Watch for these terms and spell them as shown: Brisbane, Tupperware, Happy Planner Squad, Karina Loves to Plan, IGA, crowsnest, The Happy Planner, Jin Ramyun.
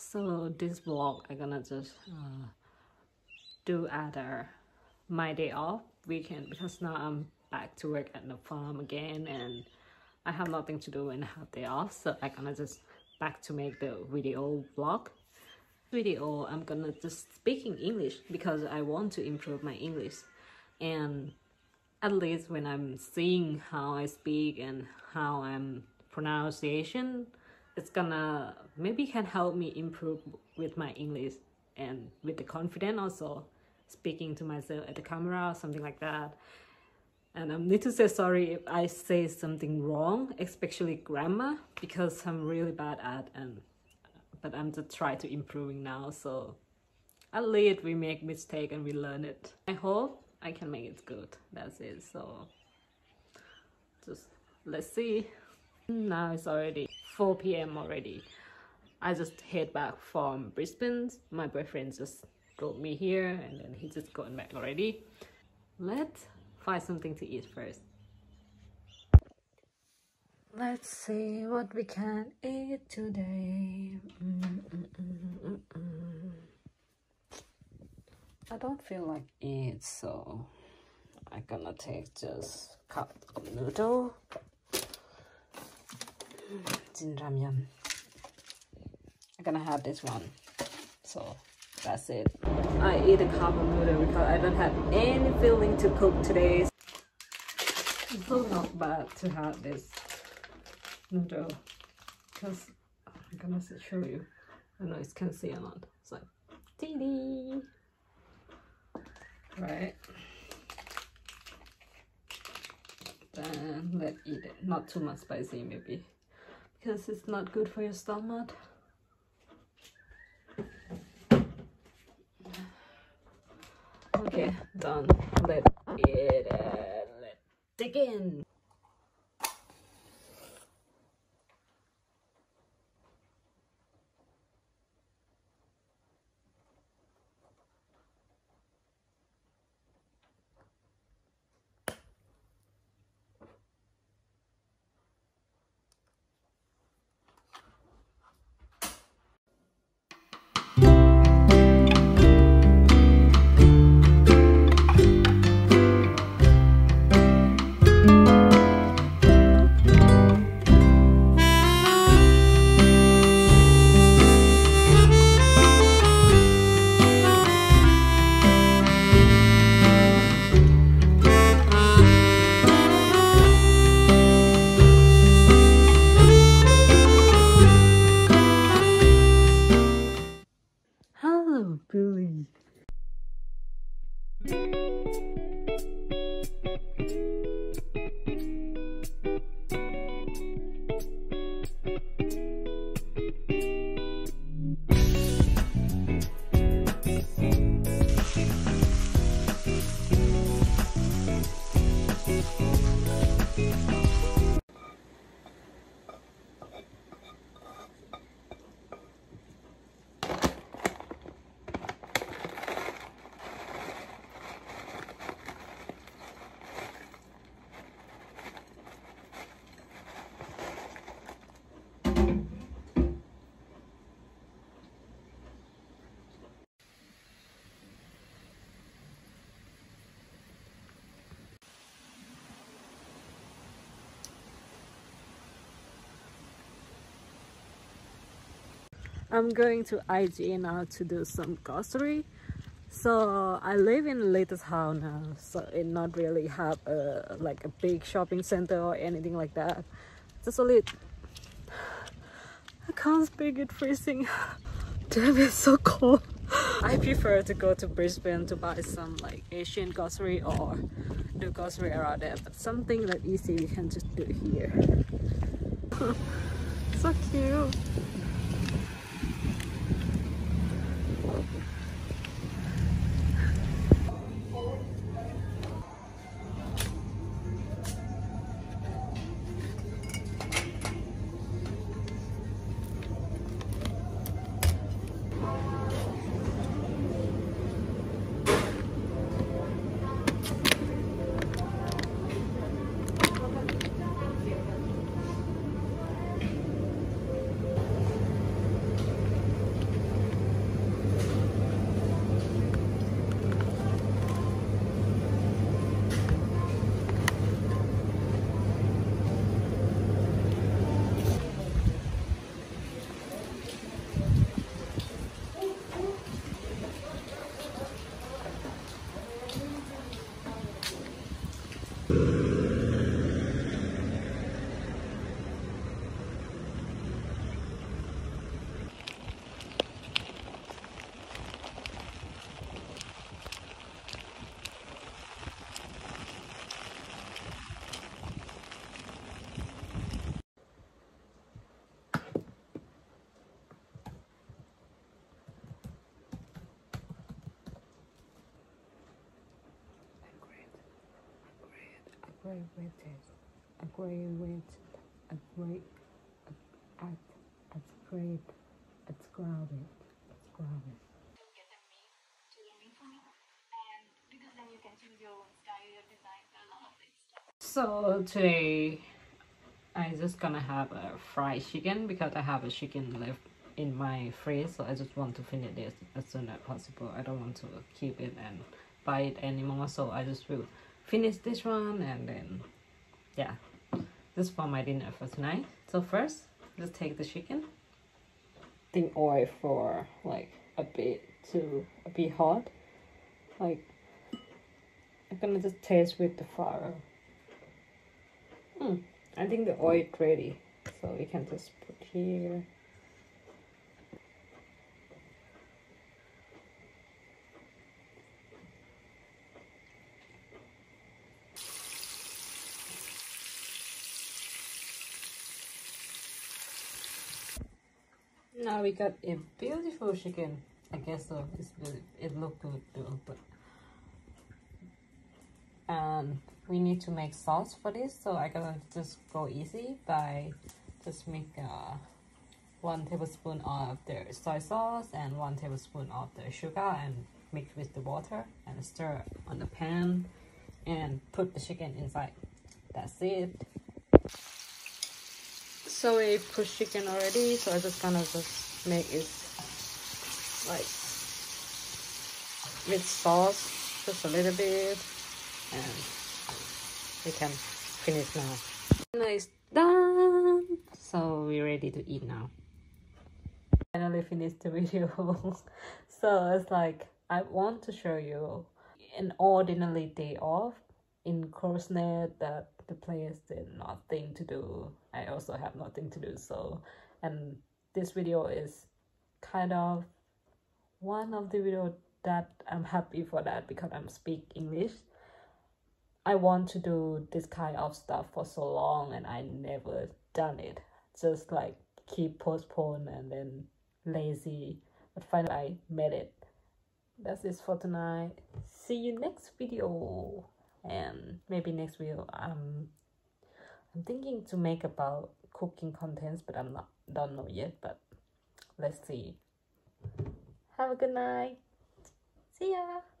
So this vlog I'm gonna just do other my day off weekend, because now I'm back to work at the farm again and I have nothing to do and have day off, so I'm gonna just back to make the video vlog. Video I'm gonna just speaking English because I want to improve my English, and at least when I'm seeing how I speak and how I'm pronunciation, it's gonna maybe can help me improve with my English and with the confidence also speaking to myself at the camera or something like that. And I need to say sorry if I say something wrong, especially grammar, because I'm really bad at and but I'm just trying to improving now, so at least we make mistake and we learn it. I hope I can make it good. That's it. So just let's see. Now it's already 4 p.m. already. I just head back from Brisbane. My boyfriend just drove me here and then he just gotten back already. Let's find something to eat first. Let's see what we can eat today. I don't feel like eat, so I'm gonna take just cup of noodle. Jin Ramyun. I'm gonna have this one. So that's it. I eat a cup of noodle because I don't have any feeling to cook today. It's so not bad to have this noodle, because I'm gonna show you. I don't know if you can see or not. It's like teeny. Right, then let's eat it. Not too much spicy maybe, because it's not good for your stomach. Okay, done. Let's eat it. Let's dig in. I'm going to IGA now to do some grocery. So I live in Little Town now, so it not really have a like a big shopping center or anything like that. Just a little. I can't speak, it freezing. Damn, it's so cold. I prefer to go to Brisbane to buy some like Asian grocery or do grocery around there, but something that easy you can just do here. So cute. agree with it. It's crowded. Get a meme to the meme for me, and because then you can choose your own style, your design, a lot of it. So today I just gonna have a fried chicken because I have a chicken left in my fridge, so I just want to finish this as soon as possible. I don't want to keep it and buy it anymore, so I just will finish this one and then yeah, this is for my dinner for tonight. So first, let's take the chicken. Think oil for like a bit to be hot. Like I'm gonna just taste with the flour. I think the oil is ready, so we can just put here. Now we got a beautiful chicken. I guess so. It looked good too. But we need to make sauce for this, so I'm gonna just go easy by just make 1 tablespoon of the soy sauce and 1 tablespoon of the sugar and mix with the water and stir on the pan and put the chicken inside. That's it. So we put chicken already, so I just gonna make it like with sauce just a little bit, and we can finish now. Dinner is done, so we're ready to eat now. Finally finished the video. So it's like I want to show you an ordinary day off in Croznet that the place did nothing to do. I also have nothing to do, so and this video is kind of one of the videos that I'm happy for that because I'm speak English. I want to do this kind of stuff for so long and I never done it. Just like keep postpone and then lazy, but finally I made it. That's it for tonight. See you next video. And maybe next video I'm thinking to make about cooking contents, but don't know yet, but let's see. Have a good night. See ya.